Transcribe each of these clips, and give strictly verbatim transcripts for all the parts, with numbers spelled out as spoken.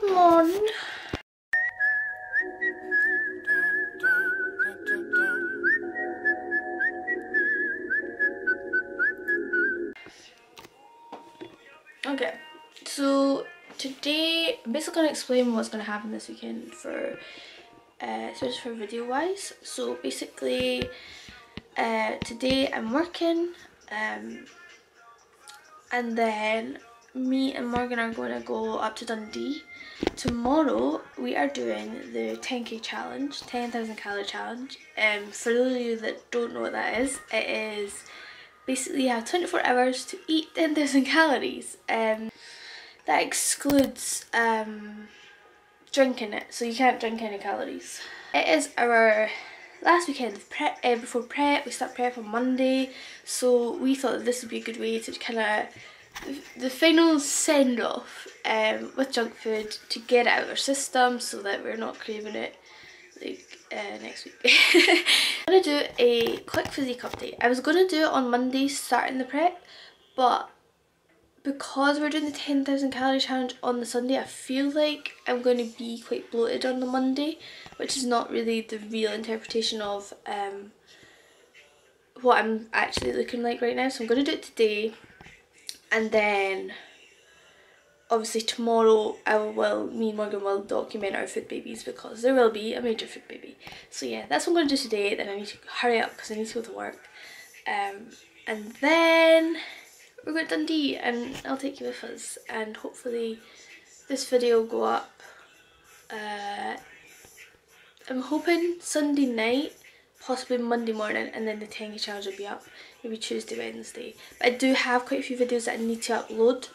Good morning. Okay, so today I'm basically going to explain what's going to happen this weekend for uh, especially for video wise. So basically uh, today I'm working, um, and then me and Morgan are going to go up to Dundee. Tomorrow we are doing the ten K challenge, ten thousand calorie challenge. Um, for those of you that don't know what that is, it is basically you have twenty-four hours to eat ten thousand calories. Um, that excludes um, drinking it, so you can't drink any calories. It is our last weekend of prep, uh, before prep. We start prep on Monday, so we thought that this would be a good way to kind of the final send off um, with junk food to get it out of our system so that we're not craving it like uh, next week. I'm going to do a quick physique update. I was going to do it on Monday starting the prep, but because we're doing the ten thousand calorie challenge on the Sunday, I feel like I'm going to be quite bloated on the Monday, which is not really the real interpretation of um, what I'm actually looking like right now. So I'm going to do it today. And then, obviously tomorrow, I will, me and Morgan will document our food babies because there will be a major food baby. So yeah, that's what I'm going to do today. Then I need to hurry up because I need to go to work. Um, and then we're going to Dundee and I'll take you with us. And hopefully this video will go up. Uh, I'm hoping Sunday night, possibly Monday morning, and then the ten K challenge will be up maybe Tuesday, Wednesday. But I do have quite a few videos that I need to upload,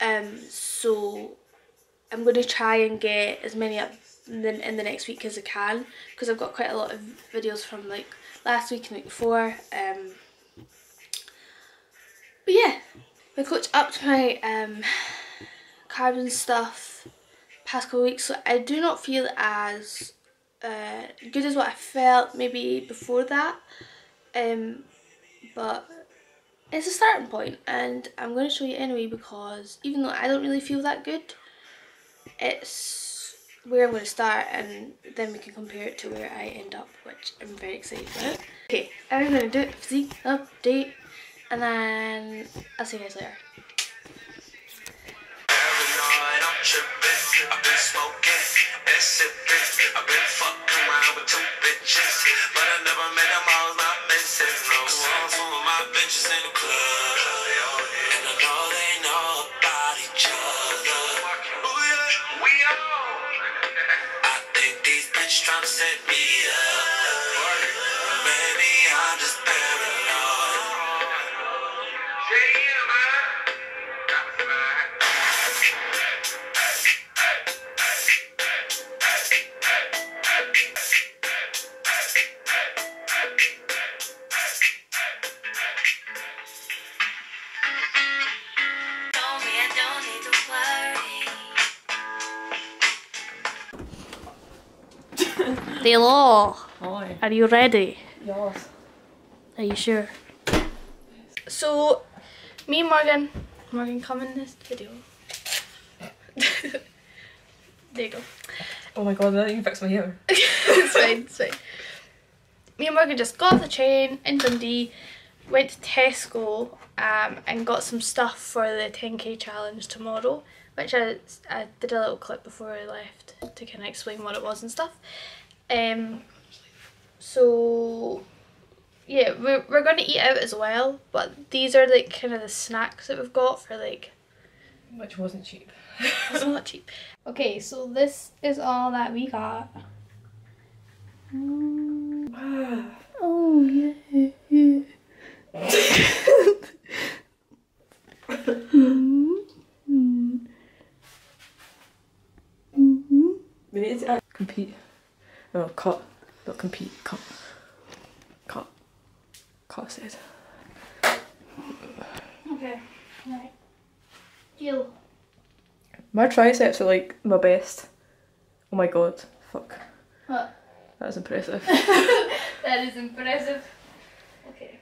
um, so I'm going to try and get as many up in the, in the next week as I can, because I've got quite a lot of videos from like last week and the week before. Um, but yeah, my coach upped my um, carbs and stuff past couple of weeks, so I do not feel as Uh, good as what I felt maybe before that, um, but it's a starting point, and I'm going to show you anyway, because even though I don't really feel that good, it's where I'm going to start, and then we can compare it to where I end up, which I'm very excited about. Okay, I'm going to do a physique update, and then I'll see you guys later. I've been smoking and sipping. I've been fucking around with two bitches, but I never met them all. My misses, no songs with my bitches in the club, and I know they know about each other. Ooh, yeah, we all. I think these bitches tryna set me up. Maybe I'm just paranoid. Damn, man. Hello. Hi. Are you ready? Yes. Are you sure? Yes. So, me and Morgan, Morgan, come in this video. There you go. Oh my god, now you can fix my hair. It's fine, it's fine. Me and Morgan just got off the train in Dundee, went to Tesco, um, and got some stuff for the ten K challenge tomorrow, which I, I did a little clip before I left to kind of explain what it was and stuff. Um, so yeah, we're, we're going to eat out as well, but these are like kind of the snacks that we've got for like... Which wasn't cheap. It's not cheap. Okay, so this is all that we got. Mm. Oh yeah, yeah. Mm. Mm. Mm-hmm. We need to compete. No, cut. Not compete. Cut. Cut. Cut said. Okay. Right. Deal. My triceps are like my best. Oh my god. Fuck. What? That is impressive. That is impressive. Okay.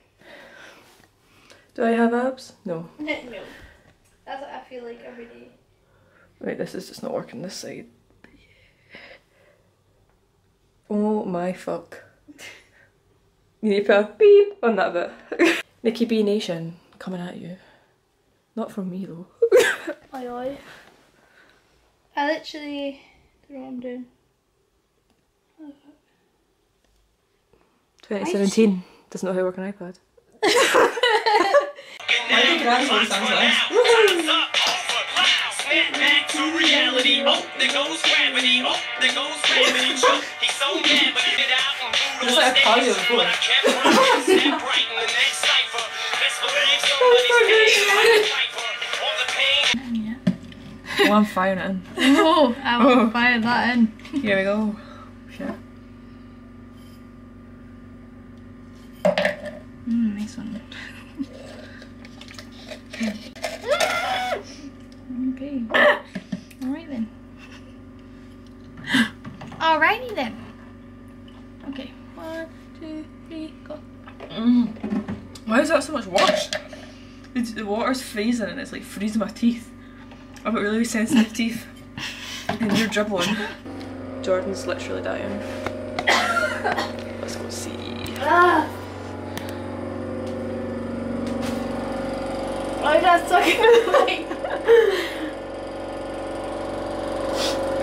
Do I have abs? No. No. That's what I feel like every day. Right, this is just not working this side. Oh my fuck. You need to put a beep on that bit. Mickey B Nation coming at you. Not from me though. Oi oi. I literally don't know what I'm doing. twenty seventeen. Doesn't know how to work an iPad. Why do grandson sound like back to reality. Oh, there goes gravity. Oh, there goes gravity. He's so mad, but he did out and brutal. But I kept running, snap right in the next cipher. Let's believe somebody's pain. All the pain. Oh, I'm firing it in. No, I won't oh. fire that in. Here we go. Shit. Mmm, nice one. Okay. Alright then. Alrighty then. Okay. One, two, three, go. Mm. Why is that so much water? It's, the water's freezing and it's like freezing my teeth. I've got really sensitive teeth. And you're dribbling. Jordan's literally dying. Let's go see. Ah. I'm just talking to the mic.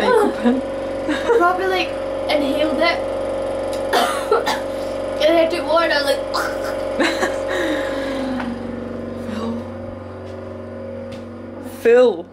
I probably like inhaled it and then I took water and I was like Phil. Phil.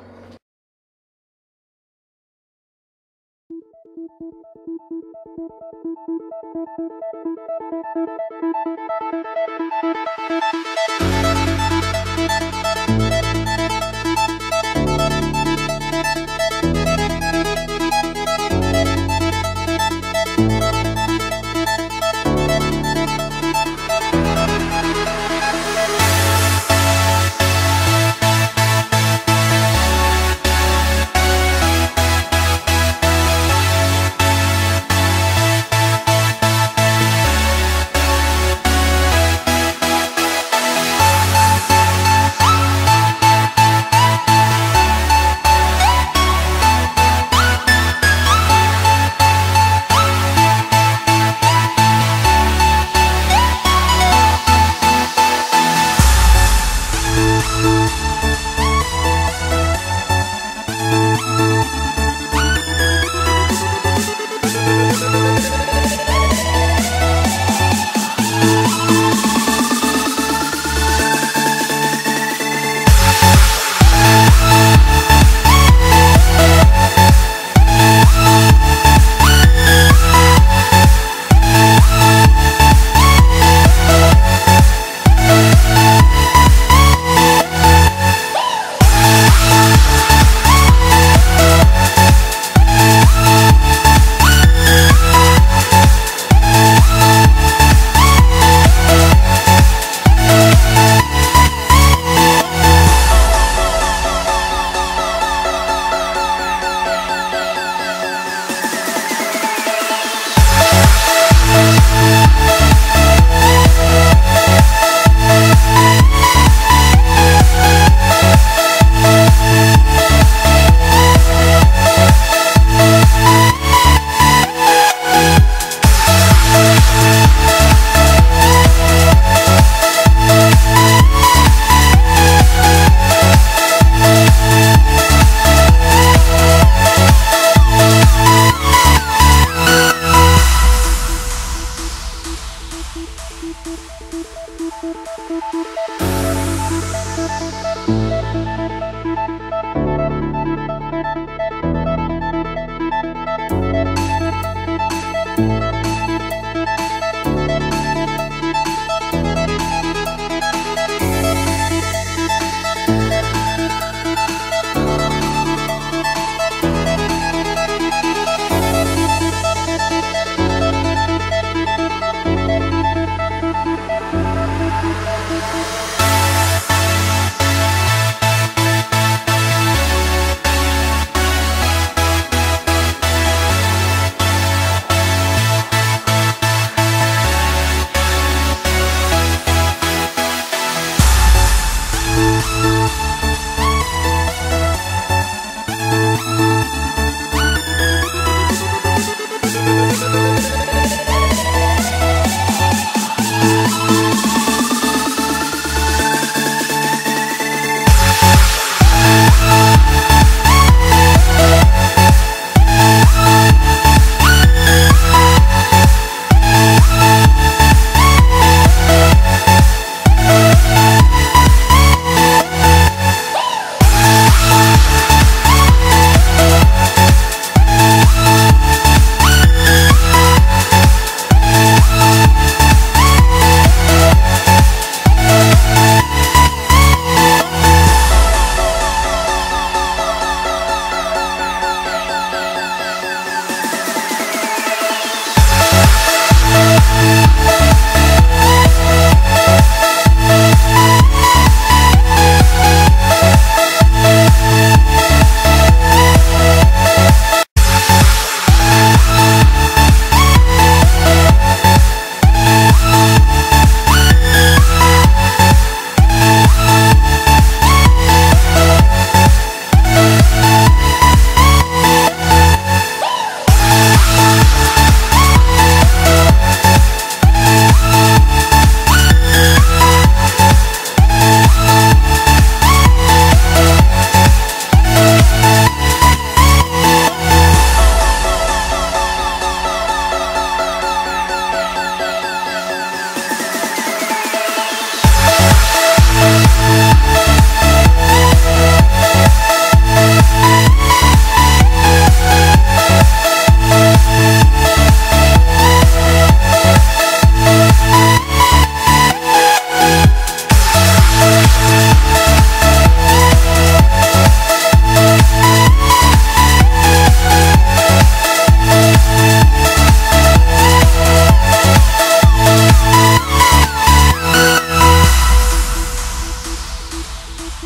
So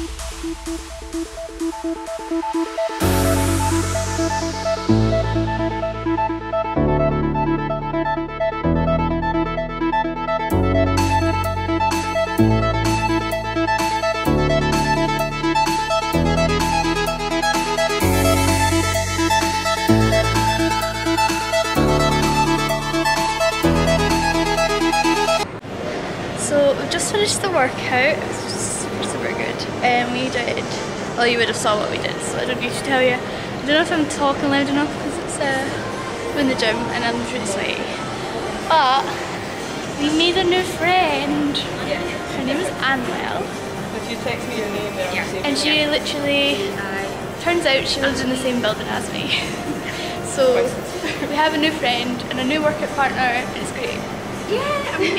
we've just finished the workout. It was super, super good. And um, we did, well, you would have saw what we did, so I don't need to tell you. I don't know if I'm talking loud enough because it's uh, in the gym and I'm really sweaty. But we made a new friend. Yeah. Her name is Annelle. If you text me your name, there. Yeah. And she yeah. literally, turns out she lives in the same building as me. So we have a new friend and a new workout partner, and it's great. Yeah. I'm here.